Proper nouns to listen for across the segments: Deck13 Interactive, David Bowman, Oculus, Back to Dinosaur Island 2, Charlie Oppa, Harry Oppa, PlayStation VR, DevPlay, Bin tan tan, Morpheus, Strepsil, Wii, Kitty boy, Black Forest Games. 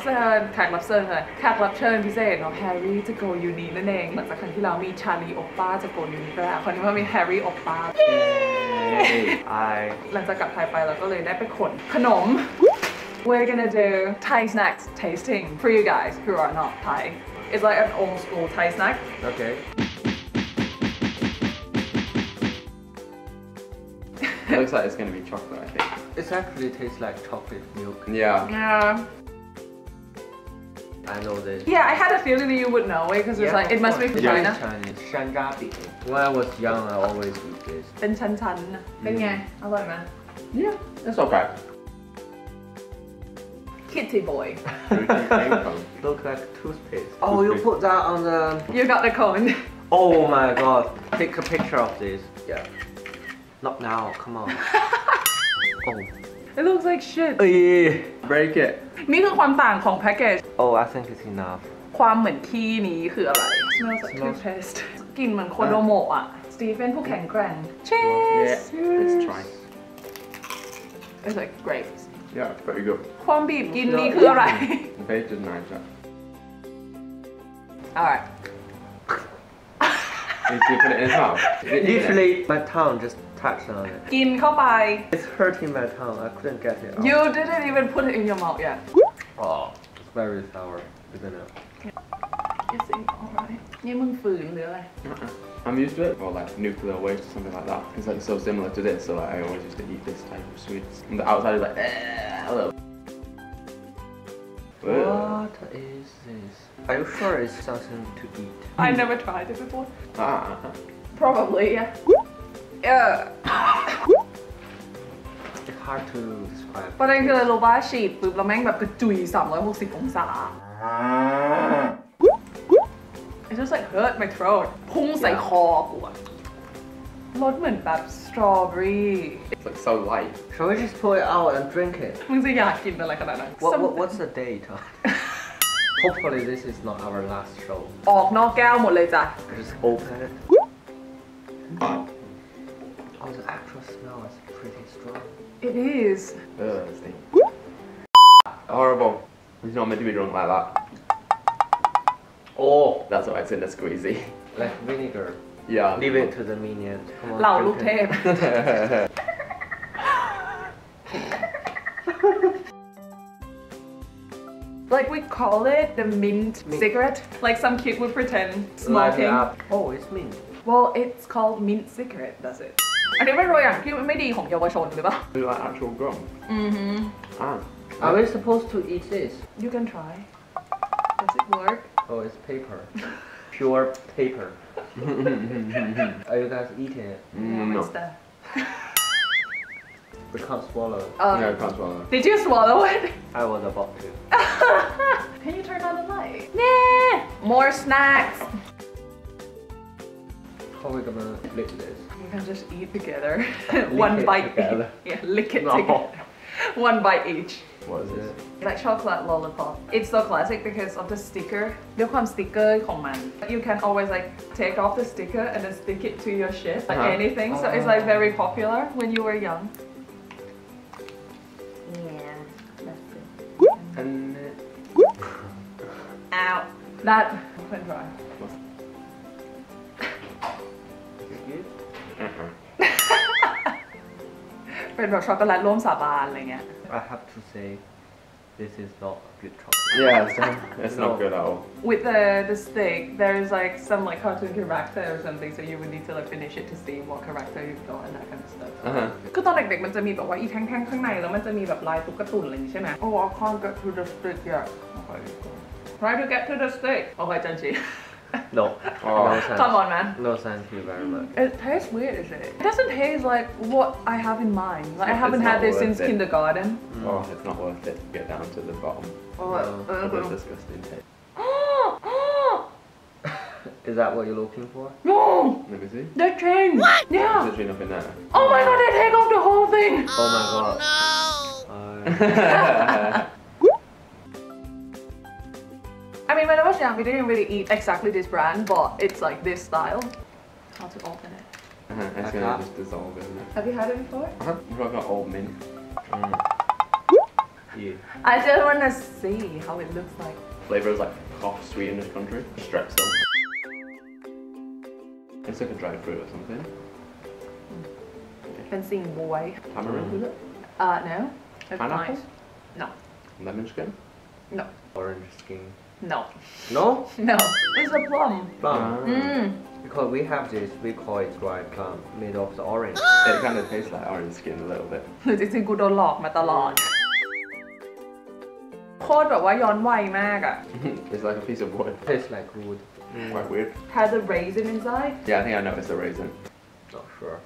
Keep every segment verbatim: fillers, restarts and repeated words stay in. รับเชิญแขกรับเชิญค่ะแขกรับเชิญพิเศษเนาะแฮร์รี่จะโกยูนีนั่นเองหลังจากครั้งที่เรามี Charlie Oppa จะโกยูนีแล้วคราวนี้มามี Harry Oppa หลังจากกลับไทยไปเราก็เลยได้ไปขนขนม We're gonna do Thai snacks tasting for you guys who are not Thai. It's like an old school Thai snack. Okay. It looks like it's gonna be chocolate, I think. It actually tastes like chocolate milk. Yeah. Yeah. I know this. Yeah, I had a feeling that you would know it because yeah, like, it must be from China. Chinese. Shangabi. When I was young, I always eat this. Bin tan tan. Mm. I like that. Yeah, it's okay. Kitty boy. Looks like toothpaste. Oh, toothpaste. You put that on the... You got the cone. Oh my god. Take a picture of this. Yeah. Not now, come on. Oh. It looks like shit. Hey, break it. นี่คือความต่างของแพ็กเกจ Oh, I think it's enough. ความเหมือนขี้นี้คืออะไร Smells like toothpaste. กลิ่นเหมือนโคโดโมะอ่ะ สตีเฟนผู้แข็งแกร่ง Cheers. Let's try. It's like grapes. Yeah, very good. ความบีบกินนี้คืออะไร Very nice. Alright.Did you put it in his mouth? Literally, my tongue just touched on it. It's hurting my tongue. I couldn't get it out. You didn't even put it in your mouth yet. Oh, it's very sour, isn't it? Is it alright? I'm used to it. Or like nuclear waste or something like that. It's like so similar to this, so like, I always used to eat this type of sweets. And the outside is like, eh, hello. What is this? Are you sure it's something to eat? I never tried it before. Ah. Probably, yeah. Yeah. It's hard to describe. But I feel like Loba sheep, and then like it's three sixty degrees. It just like hurt my throat. Pungs like hog. Lot like like strawberry. It's like so light. Shall we just pull it out and drink it? What, what, what's the date? Hopefully this is not our last show. Just open it. Oh, the actual smell is pretty strong. It is. Ugh, horrible. It's not meant to be drunk like that. Oh, that's what I said, that's squeezy. Like vinegar. Yeah. Leave it to the minions. Come on. Lao tape. Like we call it the mint, mint cigarette. Like some kid would pretend smoking. It oh, it's mint. Well, it's called mint cigarette, does it? I don't know. I think it's not good for young people. Like actual gum. Mm-hmm. Ah. Are we supposed to eat this? You can try. Does it work? Oh, it's paper. Pure paper. Are you guys eating it? Mm, no. That? We can't swallow. Um, no, we can't swallow. Did you swallow it? I was about to. Can you turn on the light? Nah. More snacks. How are we gonna lick this? We can just eat together. One bite each. Yeah, lick it no. together. One bite each. What is it? Like chocolate lollipop. It's so classic because of the sticker. The sticker of it. You can always like take off the sticker and then stick it to your shit, like uh-huh. anything. So uh-huh. it's like very popular when you were young. Yeah, that's it. And ow, that went dry. Is it good? Uh-huh. I have to say, this is not good chocolate. Yeah, it's not, it's not good at all. With the, the steak, there's like some like cartoon character or something, so you would need to like finish it to see what character you've got and that kind of stuff. Because when I was a kid, it had this thing inside, and it had like a cartoon and stuff, right? Oh, I can't get to the steak yet. Okay. Try to get to the steak. Okay, Janji. No. Oh. No sense. Come on, man. No thank you very much. It tastes weird, isn't it? It doesn't taste like what I have in mind. Like, not, I haven't had this since it. kindergarten. Mm. Oh, it's not worth it to get down to the bottom. Oh, no. uh, what a disgusting taste. Is that what you're looking for? No! Let me see. They changed. What? Yeah. There's literally nothing there. Oh my god, they take off the whole thing! Oh, oh my god. No. Uh, I mean, when I was young, we didn't really eat exactly this brand, but it's like this style. How to open it? Uh-huh, it's okay. Gonna just dissolve, isn't it? Have you had it before? Uh-huh, I've got old mint. Mm. Yeah. I just want to see how it looks like. Flavor is like cough sweet in this country. Strepsil. It's like a dried fruit or something. Mm. Fancy boy. Tamarind, is it? Uh, no. It's pineapple? Nice. No. Lemon skin? No. Orange skin? No. No? No. It's a plum. Plum? Mm. Because we have this, we call it dried plum, made of the orange. It kind of tastes like orange skin a little bit. It's a good old lot, but a lot. It's like a piece of wood. Tastes like wood. Mm. Quite weird. Has a raisin inside? Yeah, I think I know it's a raisin. Not sure.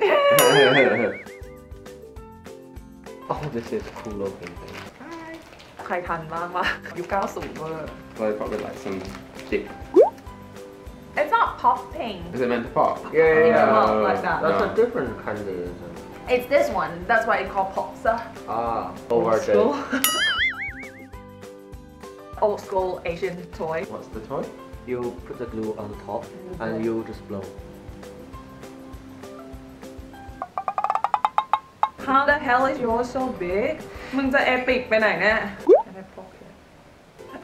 Oh, this is cool looking thing. Hi. Hi, Tanma. You guys are probably like some dip. It's not popping. Is it meant to pop? Yeah, yeah, yeah. No, like that. That's no. a different kind of it? It's this one. That's why it's called popsa. Ah, over school. Old school Asian toy. What's the toy? You put the glue on the top mm-hmm. and you just blow. How the hell is yours so big? You're so epic. Where are you? In my pocket. I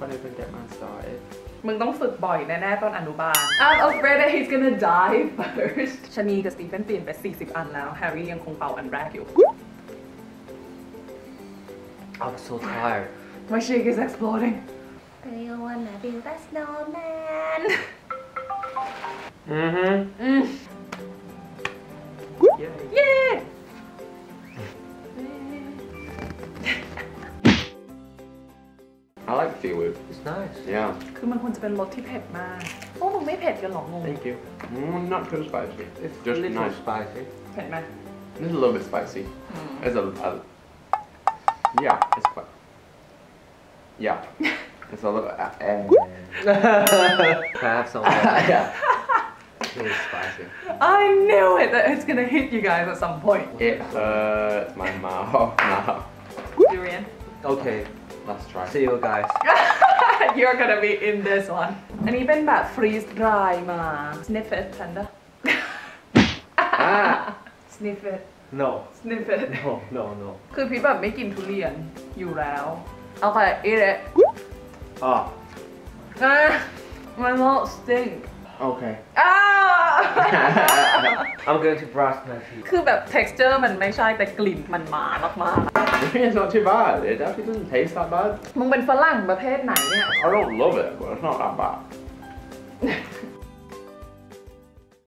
can't even get mine started. You're going to practice a lot. I'm afraid that he's going to die first. Shani and Stephen have been forty now. Harry is still holding the first one. I'm so tired. My shake is exploding. Do you wanna build a snowman? Mm-hmm. Mm. Yeah. Yeah. I like the seaweed. It's nice. Yeah. Oh, thank you. Mm, not too spicy. It's just a little nice. Spicy. It's a little bit spicy. Mm. It's a, a yeah, it's quite. Yeah. It's a little. Uh, uh, Perhaps a little. Yeah. It's really spicy. I knew it that it's gonna hit you guys at some point. It hurts my mouth now. Durian. Okay, let's try. See you guys. You're gonna be in this one. And even that freeze dry, ma. Sniff it, Panda. Ah. Sniff it. No. Sniff it. No, no, no. Because people are making durian. You now. Okay, eat it. Ah. Ah, my mouth stinks. Okay. Ah! I'm going to brush my teeth. It's like texture, it's not, it's the glim, it's bad. It's not too bad. It actually doesn't taste that bad. You're from what kind of French? I don't love it, but it's not that bad.